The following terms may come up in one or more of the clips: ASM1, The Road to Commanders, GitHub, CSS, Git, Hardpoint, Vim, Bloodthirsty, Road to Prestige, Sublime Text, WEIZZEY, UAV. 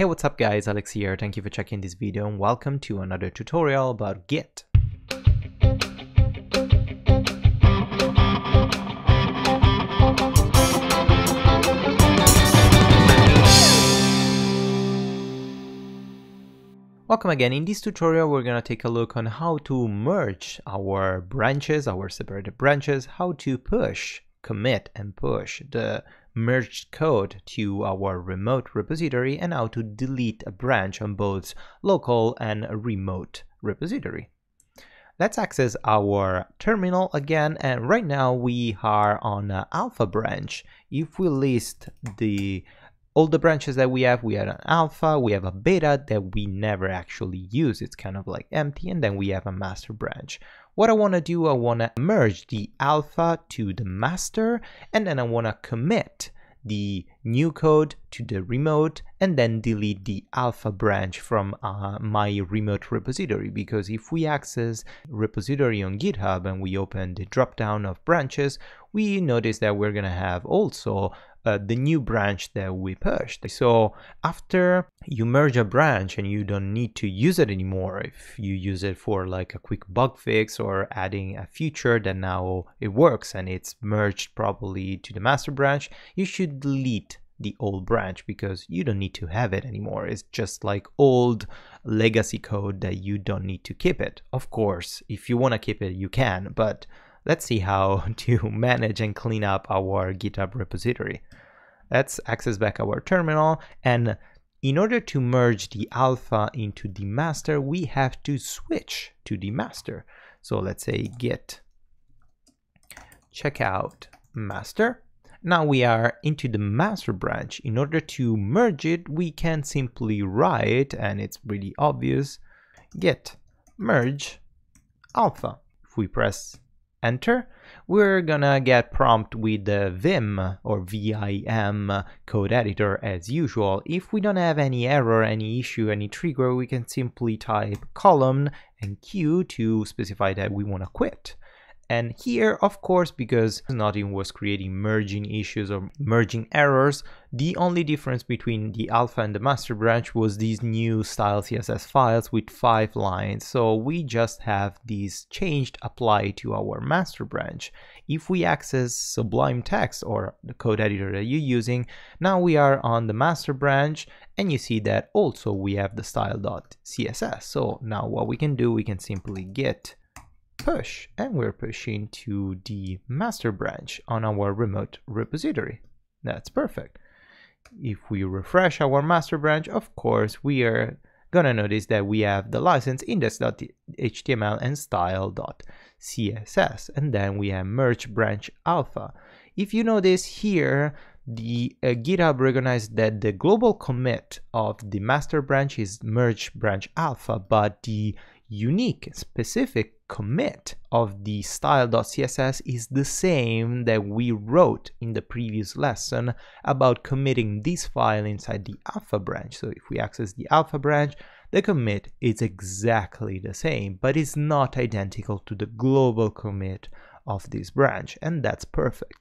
Hey, what's up guys, Alex here. Thank you for checking this video and welcome to another tutorial about Git. Welcome again. In this tutorial, we're going to take a look on how to merge our branches, our separated branches, how to push, commit and push the merged code to our remote repository and how to delete a branch on both local and remote repository. Let's access our terminal again, and right now we are on an alpha branch. If we list all the branches that we have an alpha, we have a beta that we never actually use, it's kind of like empty, and then we have a master branch. What I want to do, I want to merge the alpha to the master, and then I want to commit the new code to the remote, and then delete the alpha branch from my remote repository, because if we access repository on GitHub and we open the drop-down of branches, we notice that we're going to have also the new branch that we pushed. So after you merge a branch and you don't need to use it anymore, if you use it for like a quick bug fix or adding a feature that now it works and it's merged properly to the master branch, you should delete the old branch because you don't need to have it anymore. It's just like old legacy code that you don't need to keep it. Of course, if you want to keep it, you can, but let's see how to manage and clean up our GitHub repository. Let's access back our terminal, and in order to merge the alpha into the master, we have to switch to the master. So let's say git checkout master. Now we are into the master branch. In order to merge it, we can simply write, and it's really obvious, git merge alpha. If we press enter, we're gonna get prompt with the Vim or VIM code editor as usual. If we don't have any error, any issue, any trigger, we can simply type column and Q to specify that we want to quit. And here, of course, because nothing was creating merging issues or merging errors, the only difference between the alpha and the master branch was these new style CSS files with 5 lines. So we just have these changed applied to our master branch. If we access Sublime Text or the code editor that you're using, now we are on the master branch and you see that also we have the style.css. So now what we can do, we can simply git push, and we're pushing to the master branch on our remote repository. That's perfect. If we refresh our master branch, of course, we are gonna notice that we have the license index.html and style.css, and then we have merge branch alpha. If you notice here, the GitHub recognized that the global commit of the master branch is merge branch alpha, but the unique specific commit of the style.css is the same that we wrote in the previous lesson about committing this file inside the alpha branch. So if we access the alpha branch, the commit is exactly the same, but it's not identical to the global commit of this branch, and that's perfect.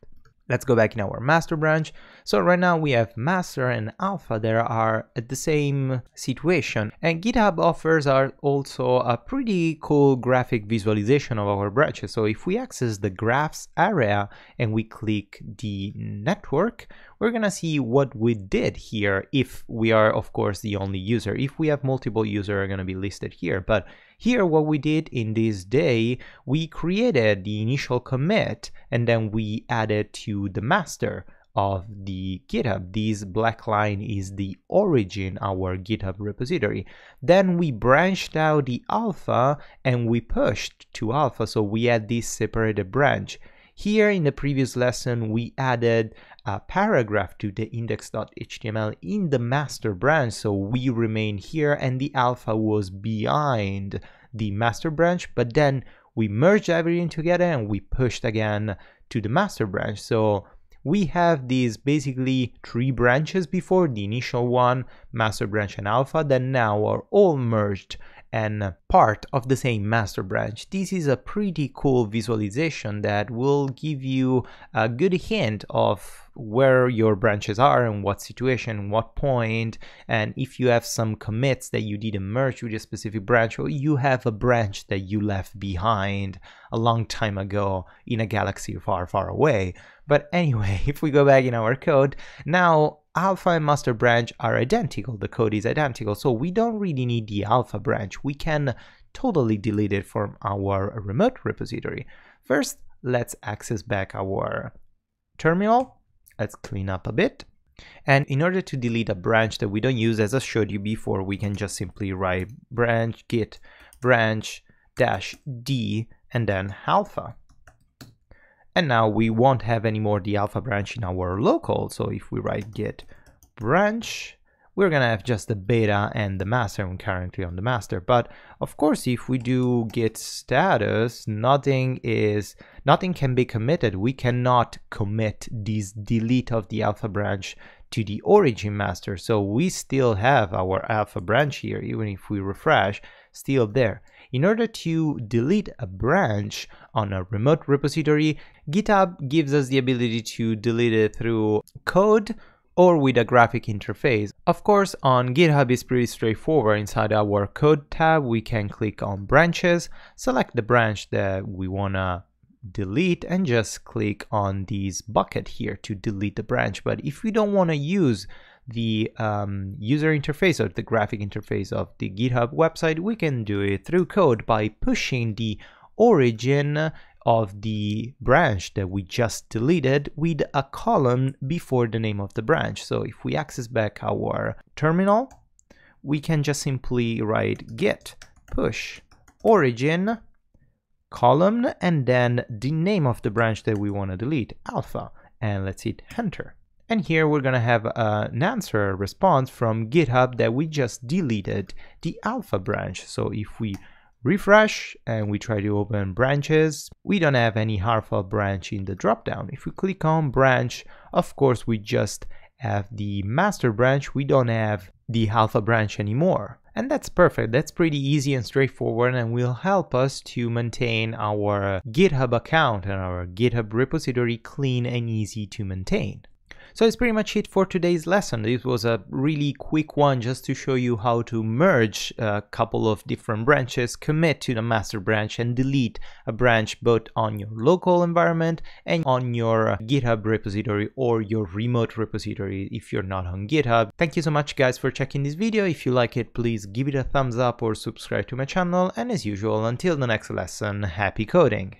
Let's go back in our master branch. So right now we have master and alpha that are at the same situation. And GitHub offers are also a pretty cool graphic visualization of our branches. So if we access the graphs area and we click the network, we're gonna see what we did here. If we are, of course, the only user. If we have multiple users, are gonna be listed here. But here, what we did in this day, we created the initial commit and then we added to the master of the GitHub. This black line is the origin, our GitHub repository. Then we branched out the alpha and we pushed to alpha. So we had this separated branch. Here in the previous lesson, we added a paragraph to the index.html in the master branch, so we remain here and the alpha was behind the master branch, but then we merged everything together and we pushed again to the master branch. So we have these basically 3 branches before, the initial one, master branch and alpha, that now are all merged and part of the same master branch. This is a pretty cool visualization that will give you a good hint of where your branches are and what situation, what point, and if you have some commits that you didn't merge with a specific branch, or you have a branch that you left behind a long time ago in a galaxy far, far away. But anyway, if we go back in our code, now alpha and master branch are identical, the code is identical, so we don't really need the alpha branch. We can totally delete it from our remote repository. First, let's access back our terminal. Let's clean up a bit. And in order to delete a branch that we don't use, as I showed you before, we can just simply write branch git branch dash d and then alpha. And now we won't have any more the alpha branch in our local. So if we write git branch, we're gonna have just the beta and the master, and currently on the master. But of course, if we do git status, nothing can be committed. We cannot commit this delete of the alpha branch to the origin master. So we still have our alpha branch here, even if we refresh, still there. In order to delete a branch on a remote repository, GitHub gives us the ability to delete it through code or with a graphic interface. Of course, on GitHub is pretty straightforward. Inside our code tab, we can click on branches, select the branch that we wanna delete, and just click on this bucket here to delete the branch. But if we don't wanna use the user interface or the graphic interface of the GitHub website, we can do it through code by pushing the origin of the branch that we just deleted with a column before the name of the branch. So if we access back our terminal, we can just simply write git push origin column and then the name of the branch that we want to delete, alpha, and let's hit enter. And here we're gonna have an answer response from GitHub that we just deleted the alpha branch. So if we refresh and we try to open branches, we don't have any alpha branch in the dropdown. If we click on branch, of course, we just have the master branch. We don't have the alpha branch anymore. And that's perfect. That's pretty easy and straightforward and will help us to maintain our GitHub account and our GitHub repository clean and easy to maintain. So it's pretty much it for today's lesson. This was a really quick one just to show you how to merge a couple of different branches, commit to the master branch, and delete a branch both on your local environment and on your GitHub repository or your remote repository if you're not on GitHub. Thank you so much, guys, for checking this video. If you like it, please give it a thumbs up or subscribe to my channel. And as usual, until the next lesson, happy coding!